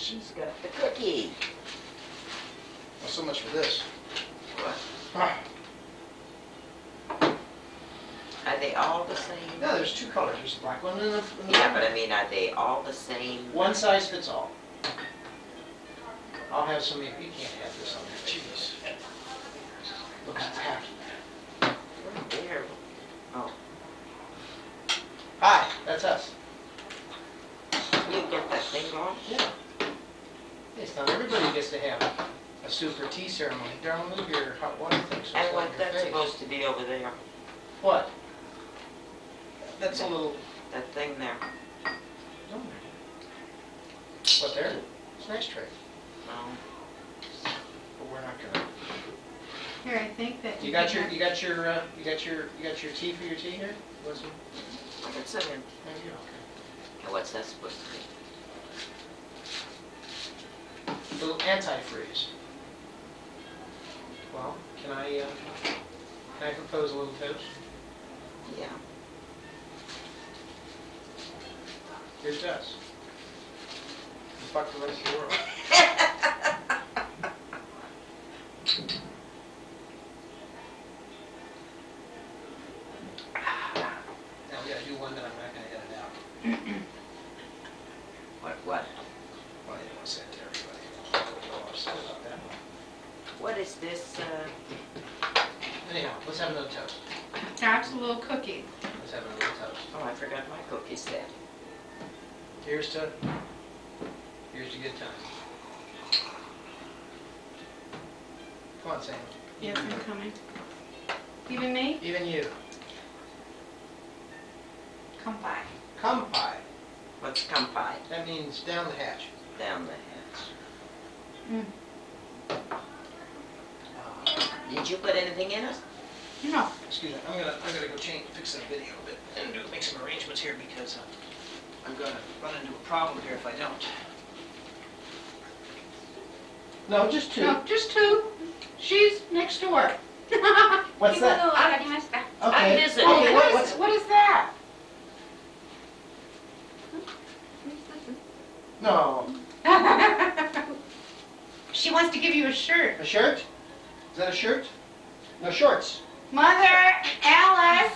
She's got the cookie. Well, so much for this. What? Are they all the same? No, there's two colors. There's the black one and the blue. Yeah, but I mean, are they all the same? One size fits all. I'll have some. You can't have this on there. Jeez. Look at that. Oh. Hi, that's us. You get that thing going? Yeah. It's not everybody gets to have a super tea ceremony. Darling, look at your hot water thing. So and what that's supposed to be over there. What? That's a little... That thing there. No. What there? It's a nice tray. No. But we're not gonna... Here, I think that... You got your tea for your tea here? What's it? I got some in. There you go. Okay. Now what's that supposed to be? A little antifreeze. Well, can I propose a little toast? Yeah. Here's us. Fuck the rest of the world. Now we gotta do one that I'm not gonna edit out. What? Well, I didn't want to send it to everybody. I'll set it up that way. What is this? Anyhow, let's have another toast. Perhaps a little cookie. Let's have another toast. Oh, I forgot my cookies then. Here's to good times. Come on, Sam. Yes, I'm coming. Even me? Even you. Kampai. Kampai. What's kampai? That means down the hatch. Down the hatch. Did you put anything in it? No. Excuse me. I'm gonna go fix that video a bit and make some arrangements here because I'm gonna run into a problem here if I don't. No, just two. No, just two. She's next door. What's that? Okay. Oh, what is that? No. She wants to give you a shirt. A shirt? Is that a shirt? No, shorts. Mother, Alice.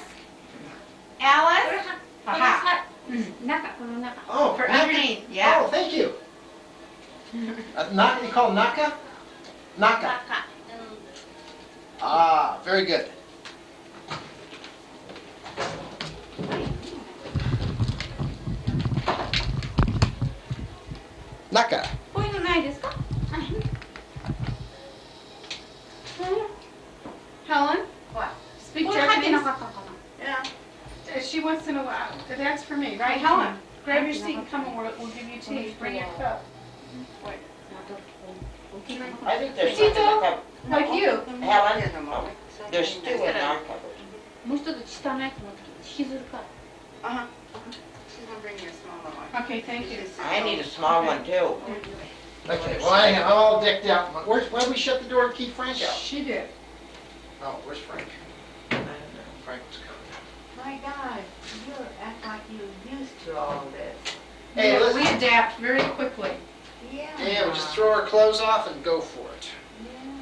Alice. Aha. Naka. Oh, for underneath. Yeah. Oh, thank you. You call Naka? Naka. Ah, very good. Naka. Helen? What? Speak Japanese? Yeah. She wants to know, that's for me, right? Helen, grab your seat and come and we'll give you tea. Bring your cup. Wait. I think there's something that, like you. Helen, there's two in our cupboard. Uh-huh. She's going to bring you a smaller one. Okay, thank you. I need a small one, too. Okay, well, I am all decked out. Why don't we shut the door and keep Frank out? She did. Oh, where's Frank? I don't know. Frank was coming. My God, you act like you're used to all this. Hey, yeah, listen. We adapt very quickly. Yeah. Yeah, we just throw our clothes off and go for it. Yeah.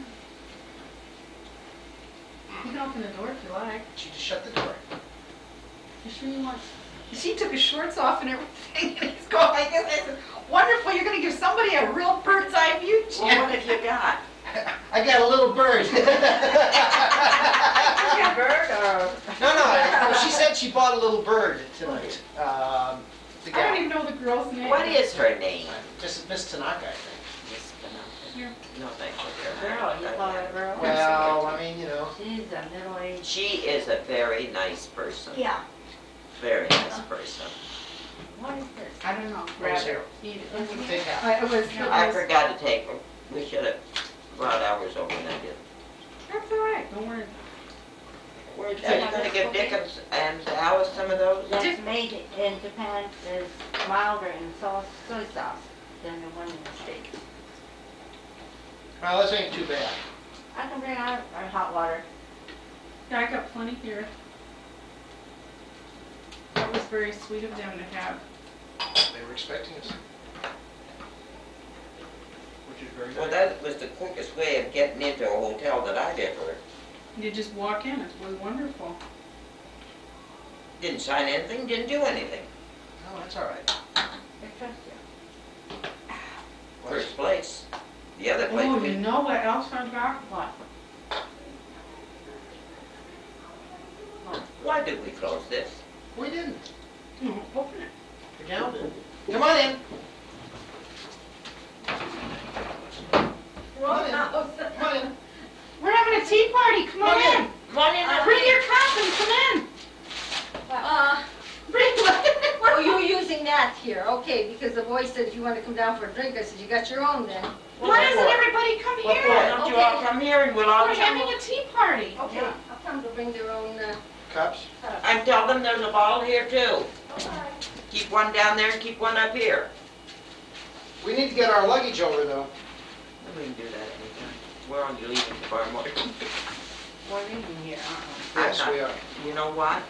You can open the door if you like. She just shut the door. You sure you want? She took his shorts off and everything, and he's going like this. I said, "Wonderful! You're going to give somebody a real bird's eye view." Well, what have you got? I got a little bird. A bird? No. She said she bought a little bird tonight. I don't even know the girl's name. What is her name? Just Miss Tanaka, I think. Miss Tanaka. Here. No, thank you. Girl, you bought a girl. Well, I mean, you know. She's a middle-aged. She is a very nice person. Yeah. Very nice person. What is this? I don't know. Rather. I forgot to take them. We should have brought ours over and I didn't. That's all right. Don't worry. Are you going to give Dick and Alice some of those? That's made in Japan is milder in soy sauce than the one in the States. Well, this ain't too bad. I can bring out our hot water. Yeah, I got plenty here. That was very sweet of them to have. They were expecting us. Well, that was the quickest way of getting into a hotel that I'd ever. You just walk in. It was wonderful. Didn't sign anything, didn't do anything. Oh, that's all right. First place. The other place. Oh, you know what else I forgot? Why did we close this? We didn't. No, open it. The gal did. Come on in. Come on in. We're having a tea party. Come on in. Come on in. Bring your cup and come in. Oh, you're using that here. Okay, because the boy said, if you want to come down for a drink, I said, you got your own then. Well, why doesn't everybody come here? Why don't you all come here and we'll all come. We're having a tea party. Okay, yeah. I'll come to bring their own cups. And tell them there's a bottle here too. Okay. Keep one down there and keep one up here. We need to get our luggage over though. We can do that anytime. We're only leaving tomorrow morning. We're leaving here, aren't we? Yes, we are. You know what?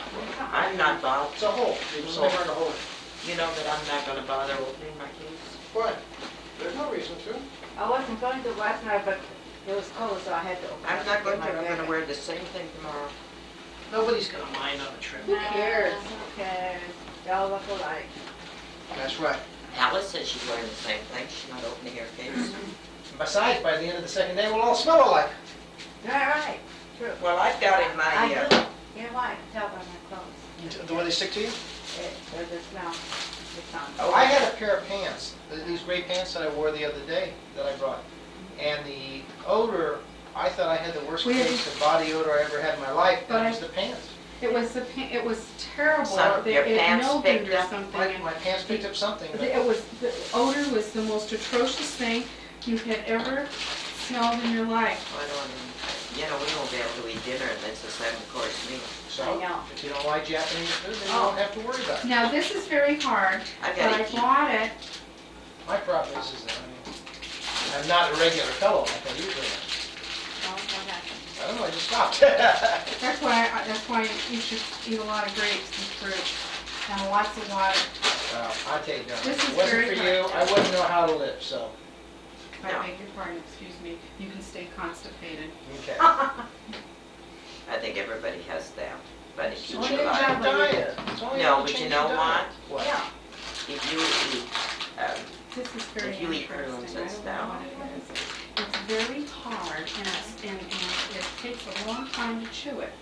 I'm not bothered. It's a hole. It's over in a hole. You know that I'm not going to bother opening my keys? Why? There's no reason to. I wasn't going to last night, but it was cold, so I had to open I'm not going to. I'm going to wear the same thing tomorrow. Nobody's going to mind on the trip. Who cares? Who cares? Y'all look alike. That's right. Alice says she's wearing the same thing. She's not opening her keys. Besides, by the end of the second day, we'll all smell alike. All right. True. Well, I've got in my... You know why? I can tell by my clothes. The way they stick to you? Or the smell. Oh, I had a pair of pants, these gray pants that I wore the other day that I brought. And the odor, I thought I had the worst case of body odor I ever had in my life, but it was the pants. It was the pants. It was terrible. My pants picked up something. The odor was the most atrocious thing you had ever smelled in your life. I don't know. You know, we won't be able to eat dinner and that's a 7-course meal. So, I know. If you don't like Japanese food, then you don't have to worry about it. Now, this is very hard, but I bought it. My problem is that I'm not a regular fellow like I usually am. Oh, what happened? I don't know, I just stopped. That's why you should eat a lot of grapes and fruit and lots of water. Well, I'll take that. This is very hard. If it wasn't for you, I wouldn't know how to live, so. I beg your pardon, excuse me. You can stay constipated. Okay. I think everybody has that. But if you eat a lot of diet. No, but you know what? What? Yeah. If you eat prunes and stuff. It's very hard and it takes a long time to chew it.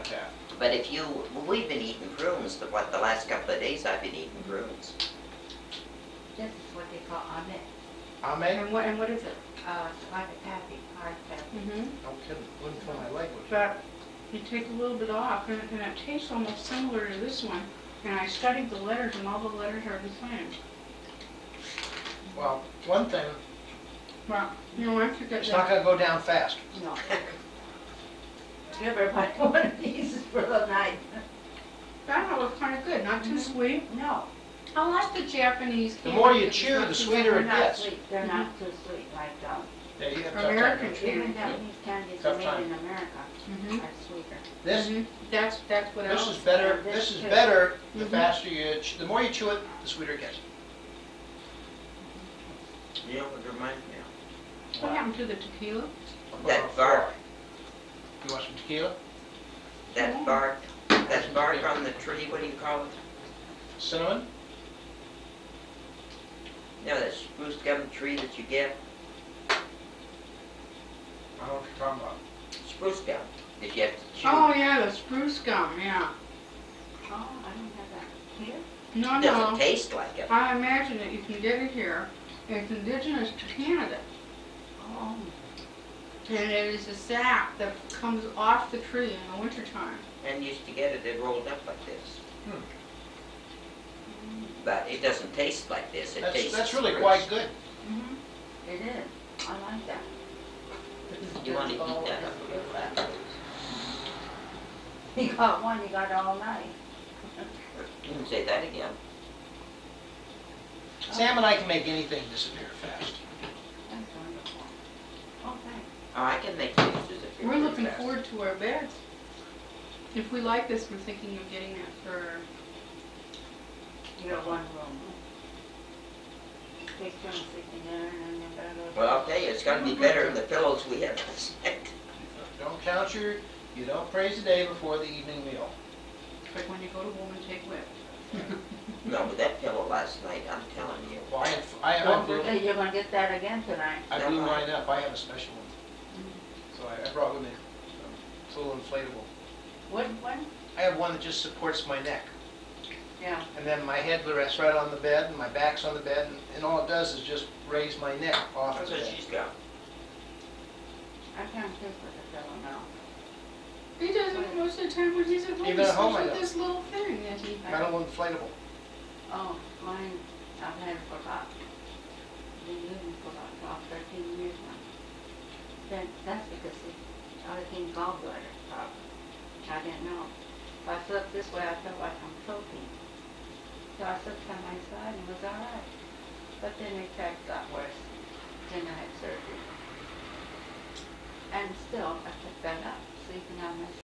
Okay. But if you, we've been eating prunes, the last couple of days I've been eating prunes. This is what they call ame. Ame? And what is it? Hard taffy. Mm-hmm. I'm kidding. Wouldn't tell my language. But you take a little bit off, and it tastes almost similar to this one. And I studied the letters, and all the letters are the same. Well, one thing. Well, you know, once you get it's not going to go down fast. No. Everybody wanted these for the night. That one was kind of good. Not too sweet. No. I like the Japanese candy. The more you chew, the sweeter it gets. They're not too sweet like American candy. Even Japanese candies made in America are sweeter. This is better. The faster you chew, the more you chew it, the sweeter it gets. Yeah, it reminds me of. What happened to the tequila? That bark. You want some tequila? That bark. That bark on the tree. What do you call it? Cinnamon. You know that spruce gum tree that you get? I don't know what you're talking about. Spruce gum that you have to chew. Oh yeah, the spruce gum, yeah. Oh, I don't have that here? No, no. It doesn't taste like it. I imagine that you can get it here. It's indigenous to Canada. Oh. And it is a sap that comes off the tree in the wintertime. And used to get it rolled up like this. Hmm. But it doesn't taste like this. That's really quite good. Mm-hmm. It is. I like that. You want to eat that up real fast. You got one, you got all night. You can say that again. Sam and I can make anything disappear fast. That's wonderful. Oh, thanks. Oh, I can make things disappear. We're looking forward to our beds. If we like this, we're thinking of getting that for. You got one room. Well, I'll tell you, it's going to be better than the pillows we have this night. Don't count your, you don't praise the day before the evening meal. It's like when you go to home and take whip. No, but that pillow last night, I'm telling you. Well, I you're going to get that again tonight. I blew mine up. I have a special one. Mm-hmm. So I brought one in. It's a little inflatable. What one? I have one that just supports my neck. Yeah. And then my head rests right on the bed, and my back's on the bed, and all it does is just raise my neck off the bed. That's what she's got. I can't sleep with the fellow now. He doesn't most of the time when he's at home. Even at home, I don't. This little thing that he has. Got a little inflatable. Oh, mine, I've had it for about, been living for about 13 years now. That's because I was in gallbladder problem. I didn't know. If I slept this way, I felt like I'm floating. So I slept on my side and was all right. But then the attack got worse. Then I had surgery. And still, I kept that up, sleeping on my